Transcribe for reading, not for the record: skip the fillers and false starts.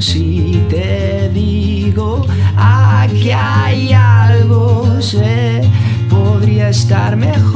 si te digo aquí hay algo? Se podría estar mejor.